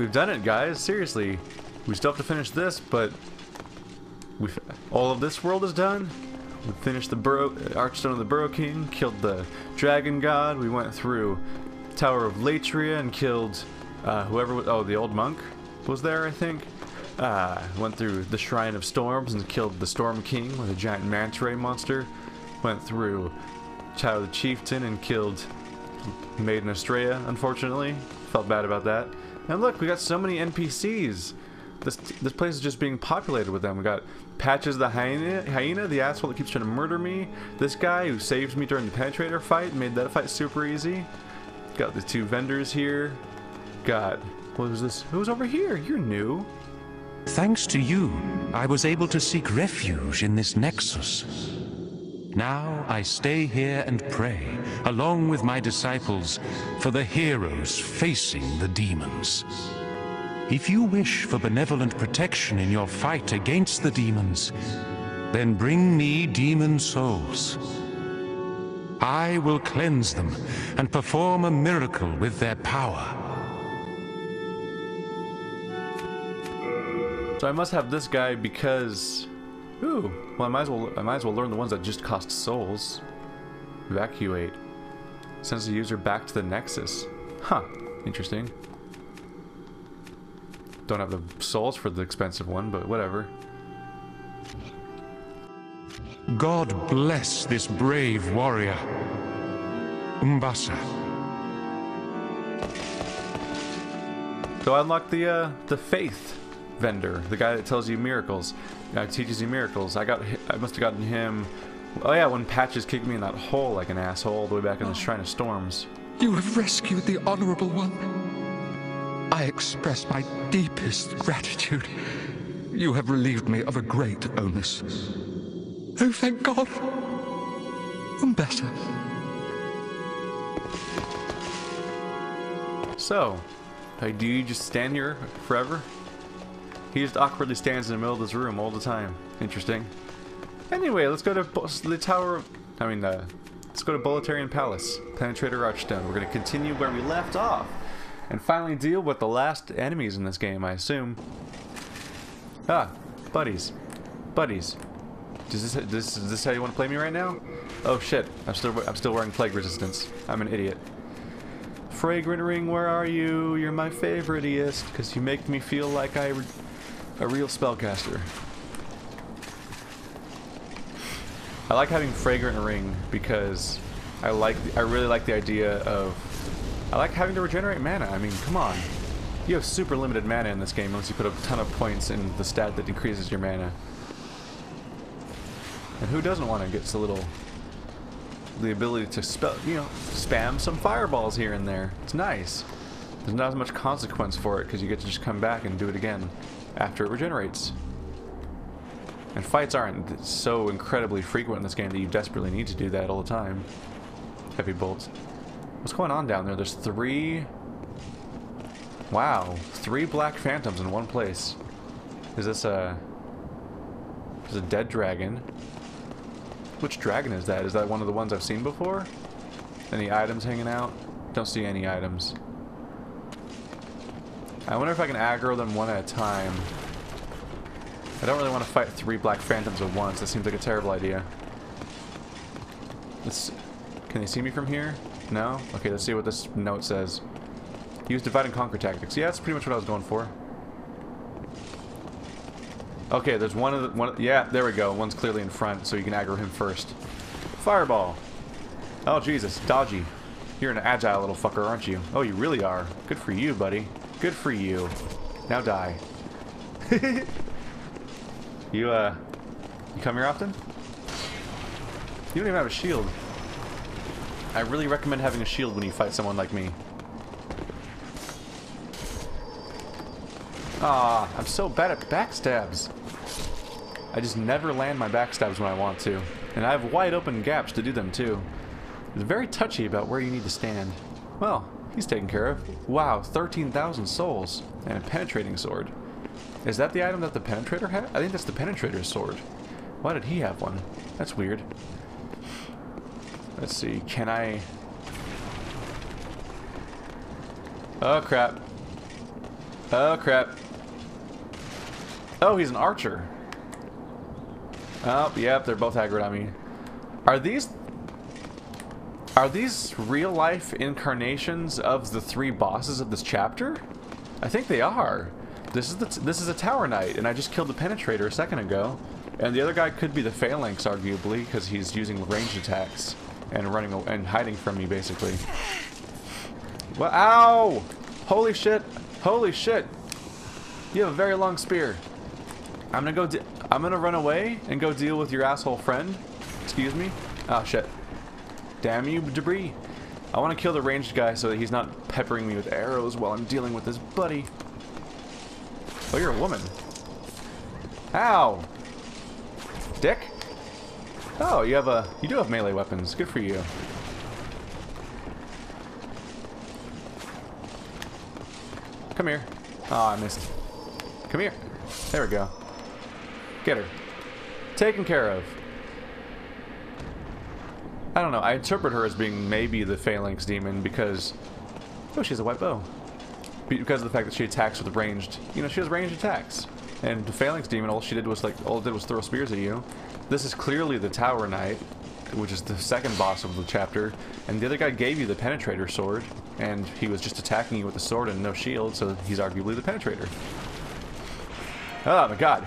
We've done it, guys. Seriously. We still have to finish this, but we've, all of this world is done. We finished the Archstone of the Burrow King, killed the Dragon God. We went through Tower of Latria and killed whoever was... Oh, the Old Monk was there, I think. Went through the Shrine of Storms and killed the Storm King with a giant manta ray monster. Went through Tower of the Chieftain and killed Maiden Astraea, unfortunately. Felt bad about that. And look, we got so many NPCs. This place is just being populated with them. We got Patches the Hyena, the asshole that keeps trying to murder me. This guy who saved me during the Penetrator fight, made that fight super easy. Got the two vendors here. Got, what was this? Who's over here? You're new. Thanks to you, I was able to seek refuge in this nexus. Now I stay here and pray, along with my disciples, for the heroes facing the demons. If you wish for benevolent protection in your fight against the demons, then bring me demon souls. I will cleanse them and perform a miracle with their power. So I must have this guy because... Ooh, well I might as well learn the ones that just cost souls. Evacuate. Sends the user back to the Nexus. Huh, interesting. Don't have the souls for the expensive one, but whatever. God bless this brave warrior. Umbasa. So I unlocked the faith vendor, the guy that tells you miracles, teaches you miracles. I must have gotten him. Oh yeah, when Patches kicked me in that hole like an asshole all the way back in the Shrine of Storms. You have rescued the Honorable One. I express my deepest gratitude. You have relieved me of a great onus. Oh, thank God. Umbasa. So, do you just stand here forever? He just awkwardly stands in the middle of this room all the time. Interesting. Anyway, let's go to the Tower of... let's go to Boletarian Palace. Penetrator Archstone. We're going to continue where we left off. And finally deal with the last enemies in this game, I assume. Ah, buddies. Buddies. Is this how you want to play me right now? Oh shit, I'm still wearing Plague Resistance. I'm an idiot. Fragrant Ring, where are you? You're my favoriteest, because you make me feel like I'm a real spellcaster. I like having Fragrant Ring because I really like the idea of... I like having to regenerate mana. I mean, come on. You have super limited mana in this game unless you put a ton of points in the stat that increases your mana. And who doesn't want to get the ability to spam some fireballs here and there? It's nice. There's not as much consequence for it because you get to just come back and do it again after it regenerates. And fights aren't so incredibly frequent in this game that you desperately need to do that all the time. Heavy bolts. What's going on down there? There's three... Wow. Three Black Phantoms in one place. Is this a... There's a dead dragon. Which dragon is that? Is that one of the ones I've seen before? Any items hanging out? Don't see any items. I wonder if I can aggro them one at a time. I don't really want to fight three Black Phantoms at once. That seems like a terrible idea. Let's... Can they see me from here? No? Okay, let's see what this note says. Use divide and conquer tactics. Yeah, that's pretty much what I was going for. Okay, there's one. Yeah, there we go. One's clearly in front, so you can aggro him first. Fireball. Oh Jesus, dodgy. You're an agile little fucker, aren't you? Oh, you really are. Good for you, buddy. Good for you. Now die. You come here often? You don't even have a shield. I really recommend having a shield when you fight someone like me. Ah, I'm so bad at backstabs. I just never land my backstabs when I want to. And I have wide open gaps to do them too. It's very touchy about where you need to stand. Well, he's taken care of. Wow, 13,000 souls and a penetrating sword. Is that the item that the Penetrator had? I think that's the Penetrator's sword. Why did he have one? That's weird. Let's see, can I... Oh crap. Oh, crap. Oh, he's an archer. Oh, yep, they're both aggroed on me. Are these real-life incarnations of the three bosses of this chapter? I think they are. This is a Tower Knight, and I just killed the Penetrator a second ago. And the other guy could be the Phalanx, arguably, because he's using ranged attacks and running and hiding from me, basically. Well, ow! Holy shit! Holy shit! You have a very long spear. I'm gonna run away and go deal with your asshole friend. Excuse me. Oh shit! Damn you, debris! I want to kill the ranged guy so that he's not peppering me with arrows while I'm dealing with this buddy. Oh, you're a woman. Ow! Dick? Oh, you do have melee weapons. Good for you. Come here. Oh, I missed. Come here. There we go. Get her. Taken care of. I don't know. I interpret her as being maybe the Phalanx demon because... Oh, she has a white bow. Because of the fact that she attacks with ranged... You know, she has ranged attacks. And the Phalanx demon, all it did was throw spears at you. This is clearly the Tower Knight, which is the second boss of the chapter. And the other guy gave you the Penetrator sword. And he was just attacking you with a sword and no shield, so he's arguably the Penetrator. Oh my god.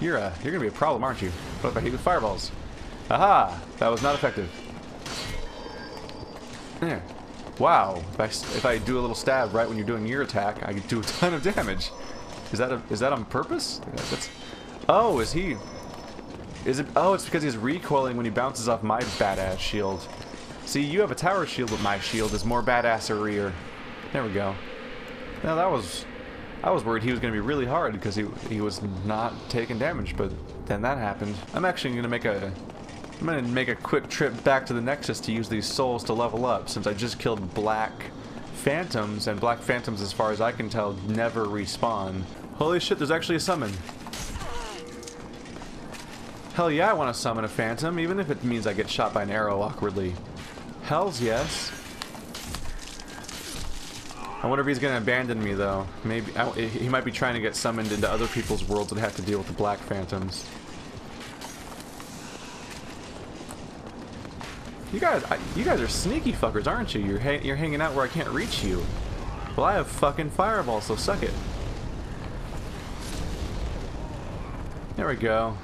You're gonna be a problem, aren't you? What if I hit you with fireballs? Aha! That was not effective. There. Wow. If I do a little stab right when you're doing your attack, I do a ton of damage. Is that on purpose? That's, oh, is he? Is it? Oh, it's because he's recoiling when he bounces off my badass shield. See, you have a tower shield, but my shield is more badassery. There we go. Now that was. I was worried he was going to be really hard because he was not taking damage, but then that happened. I'm actually going to make a. I'm going to make a quick trip back to the Nexus to use these souls to level up, since I just killed Black Phantoms, and Black Phantoms, as far as I can tell, never respawn. Holy shit, there's actually a summon. Hell yeah, I want to summon a Phantom, even if it means I get shot by an arrow awkwardly. Hells yes. I wonder if he's going to abandon me, though. Maybe he might be trying to get summoned into other people's worlds that have to deal with the Black Phantoms. You guys are sneaky fuckers, aren't you? You're hanging out where I can't reach you. Well, I have fucking fireballs, so suck it. There we go.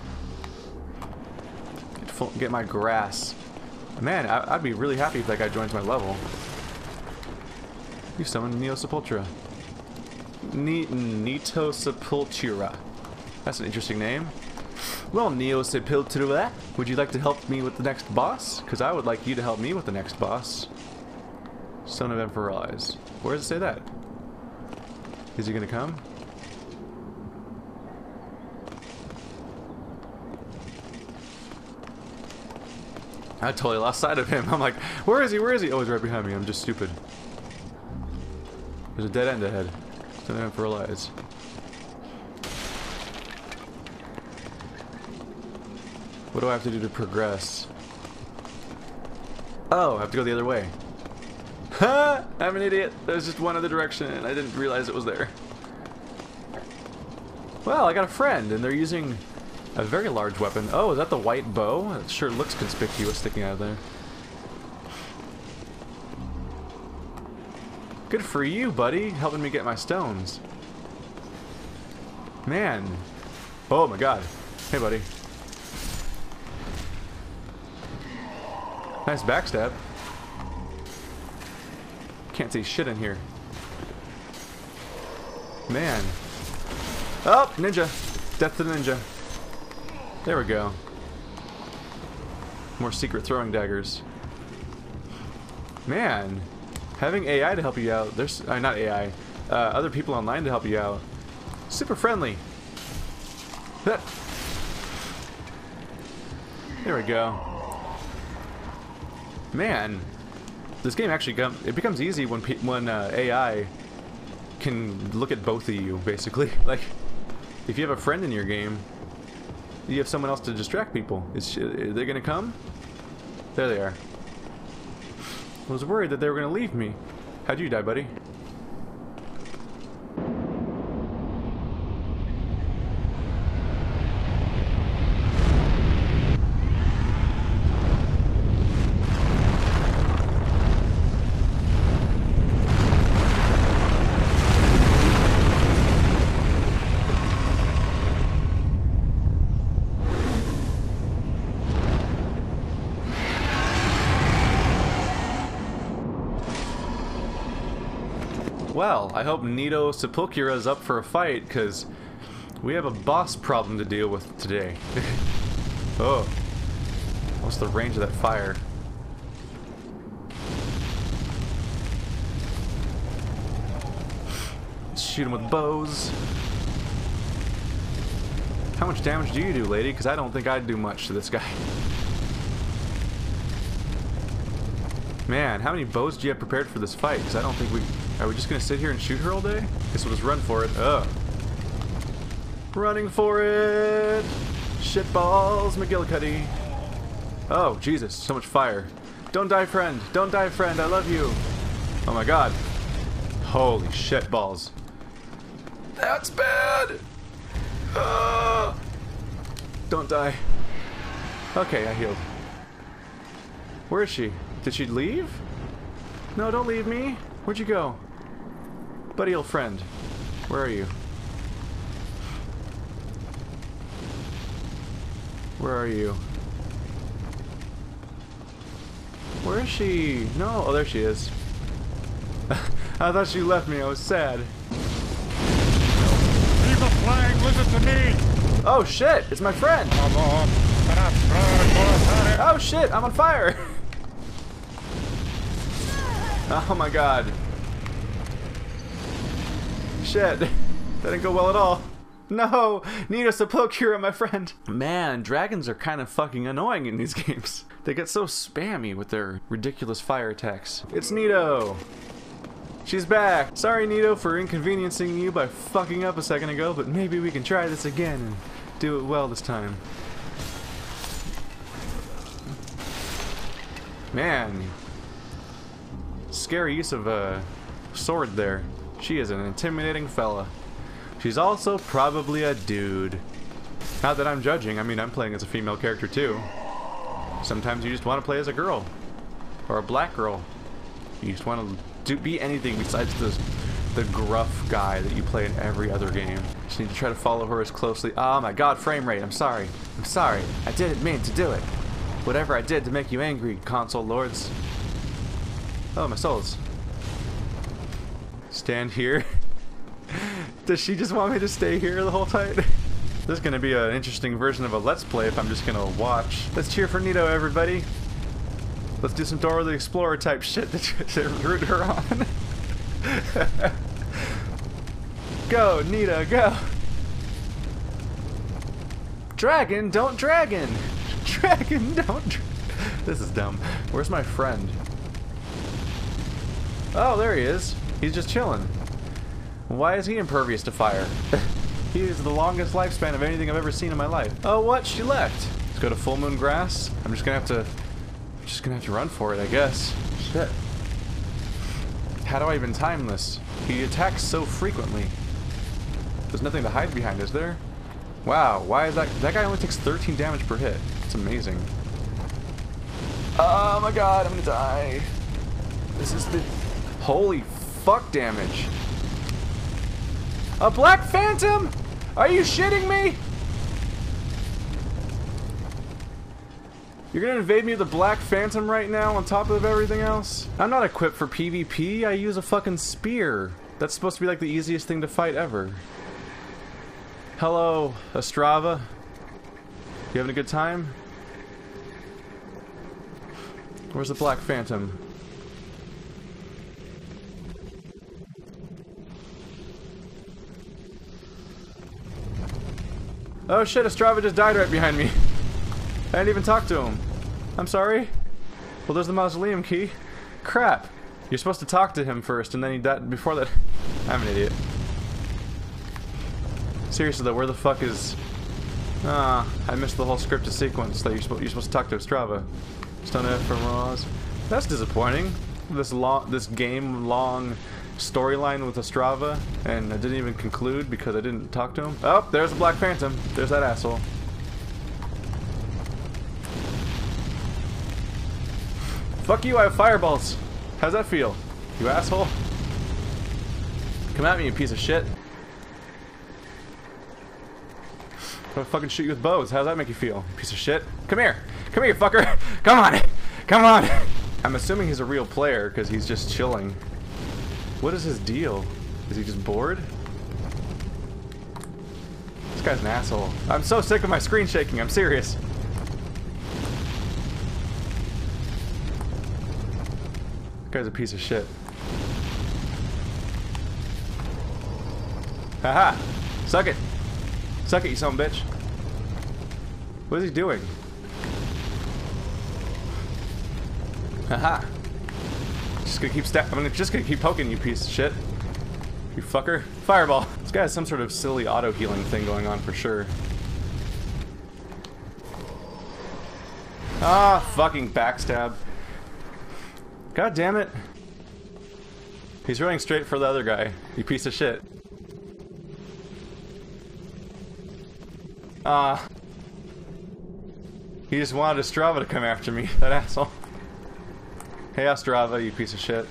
Get my grass. Man, I'd be really happy if that guy joins my level. You summoned Neo Sepultura. Nito Sepultura. That's an interesting name. Well, Neo Sepultura, would you like to help me with the next boss? Because I would like you to help me with the next boss. Son of Emperor Eyes. Where does it say that? Is he going to come? I totally lost sight of him. I'm like, where is he? Where is he? Oh, he's right behind me. I'm just stupid. There's a dead end ahead. Son of Emperor Eyes. What do I have to do to progress? Oh, I have to go the other way. Ha! I'm an idiot. There's just one other direction and I didn't realize it was there. Well, I got a friend and they're using a very large weapon. Oh, is that the white bow? It sure looks conspicuous sticking out of there. Good for you, buddy. Helping me get my stones. Man. Oh my god. Hey, buddy. Nice backstab. Can't see shit in here. Man. Oh, ninja. Death to the ninja. There we go. More secret throwing daggers. Man. Having AI to help you out. There's not AI. Other people online to help you out. Super friendly. There we go. Man, this game actually becomes easy when AI can look at both of you, basically. Like, if you have a friend in your game, you have someone else to distract people. Are they gonna come? There they are. I was worried that they were gonna leave me. How'd you die, buddy? well. I hope Nito Sepultura is up for a fight, because we have a boss problem to deal with today. Oh. What's the range of that fire? Shoot him with bows. How much damage do you do, lady? Because I don't think I'd do much to this guy. Man, how many bows do you have prepared for this fight? Because I don't think we... Are we just going to sit here and shoot her all day? Guess we'll just run for it. Ugh. Running for it! Shitballs, McGillicuddy. Oh, Jesus. So much fire. Don't die, friend. Don't die, friend. I love you. Oh, my God. Holy shitballs. That's bad! Don't die. Okay, I healed. Where is she? Did she leave? No, don't leave me. Where'd you go? Buddy, old friend. Where are you? Where are you? Where is she? No. Oh, there she is. I thought she left me. I was sad. Leave the flag. Listen to me. Oh, shit. It's my friend. Oh, shit. I'm on fire. Oh, my God. Shit. That didn't go well at all. No! Nito Sepultura, my friend! Man, dragons are kind of fucking annoying in these games. They get so spammy with their ridiculous fire attacks. It's Nito! She's back! Sorry, Nito, for inconveniencing you by fucking up a second ago, but maybe we can try this again and do it well this time. Man. Scary use of a sword there. She is an intimidating fella. She's also probably a dude. Not that I'm judging. I mean, I'm playing as a female character, too. Sometimes you just want to play as a girl. Or a black girl. You just want to be anything besides the gruff guy that you play in every other game. Just need to try to follow her as closely. Oh, my God, frame rate. I'm sorry. I'm sorry. I didn't mean to do it. Whatever I did to make you angry, console lords. Oh, my souls. Stand here. Does she just want me to stay here the whole time? This is going to be an interesting version of a Let's Play if I'm just going to watch. Let's cheer for Nito, everybody. Let's do some Dora the Explorer type shit to root her on. Go, Nito, go. Dragon, don't dragon. Dragon, don't This is dumb. Where's my friend? Oh, there he is. He's just chilling. Why is he impervious to fire? He is the longest lifespan of anything I've ever seen in my life. Oh, what? She left. Let's go to Full Moon Grass. I'm just gonna have to run for it, I guess. Shit. How do I even time this? He attacks so frequently. There's nothing to hide behind, is there? Wow. Why is that? That guy only takes 13 damage per hit. It's amazing. Oh my God, I'm gonna die. This is the holy fuck damage. A Black Phantom? Are you shitting me? You're gonna invade me with a Black Phantom right now on top of everything else? I'm not equipped for PvP. I use a fucking spear. That's supposed to be like the easiest thing to fight ever. Hello, Ostrava. You having a good time? Where's the Black Phantom? Oh shit, Ostrava just died right behind me. I didn't even talk to him. I'm sorry. Well, there's the mausoleum key. Crap. You're supposed to talk to him first, and then he died before that. I'm an idiot. Seriously though, where the fuck is... Ah, I missed the whole scripted sequence that you're supposed to talk to Ostrava. Stone from Roz. That's disappointing. This game-long storyline with Ostrava, and I didn't even conclude because I didn't talk to him. Oh, there's a Black Phantom. There's that asshole. Fuck you, I have fireballs. How's that feel? You asshole. Come at me, you piece of shit. I'm gonna fucking shoot you with bows. How's that make you feel? Piece of shit. Come here. Come here, you fucker. Come on. Come on. I'm assuming he's a real player because he's just chilling. What is his deal? Is he just bored? This guy's an asshole. I'm so sick of my screen shaking, I'm serious. This guy's a piece of shit. Haha! Suck it! Suck it, you son of a bitch. What is he doing? Haha! I'm just gonna keep poking you, piece of shit. You fucker. Fireball! This guy has some sort of silly auto-healing thing going on for sure. Ah, fucking backstab. God damn it. He's running straight for the other guy, you piece of shit. He just wanted Ostrava to come after me, that asshole. Hey Ostrava, you piece of shit.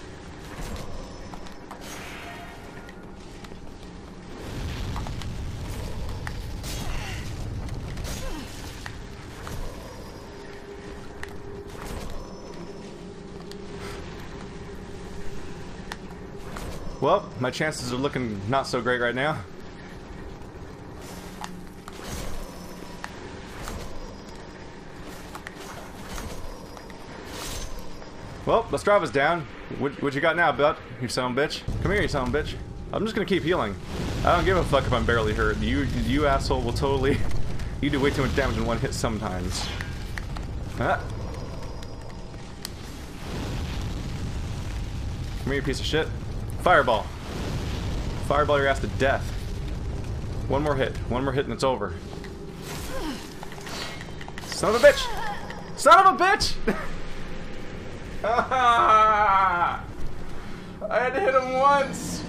Well, my chances are looking not so great right now. Well, Ostrava's down. What you got now, bud? You son of a bitch. Come here, you son of a bitch. I'm just gonna keep healing. I don't give a fuck if I'm barely hurt. You asshole will totally... You do way too much damage in one hit sometimes. Ah. Come here, you piece of shit. Fireball. Fireball your ass to death. One more hit. One more hit and it's over. Son of a bitch! Son of a bitch! I had to hit him once!